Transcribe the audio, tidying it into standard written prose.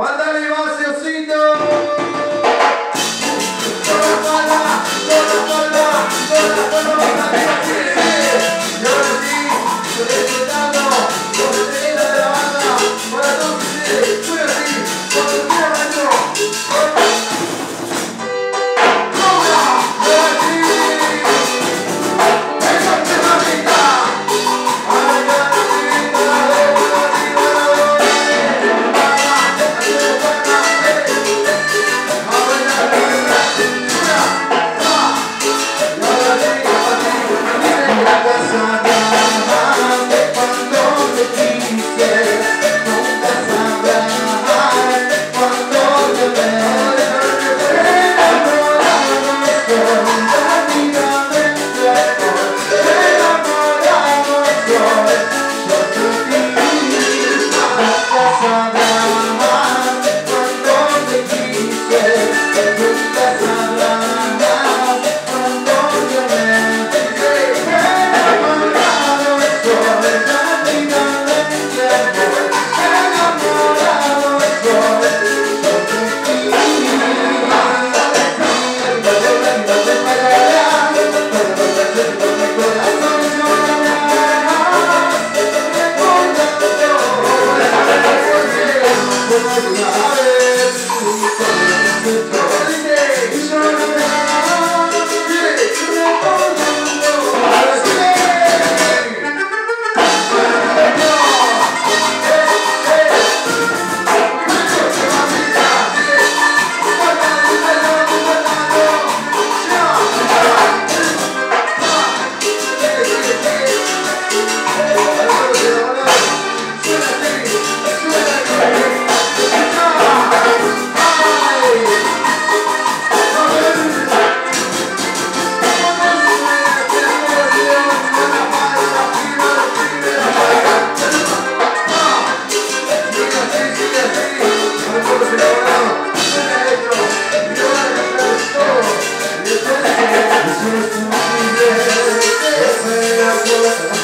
¡Mándale más, Diosito!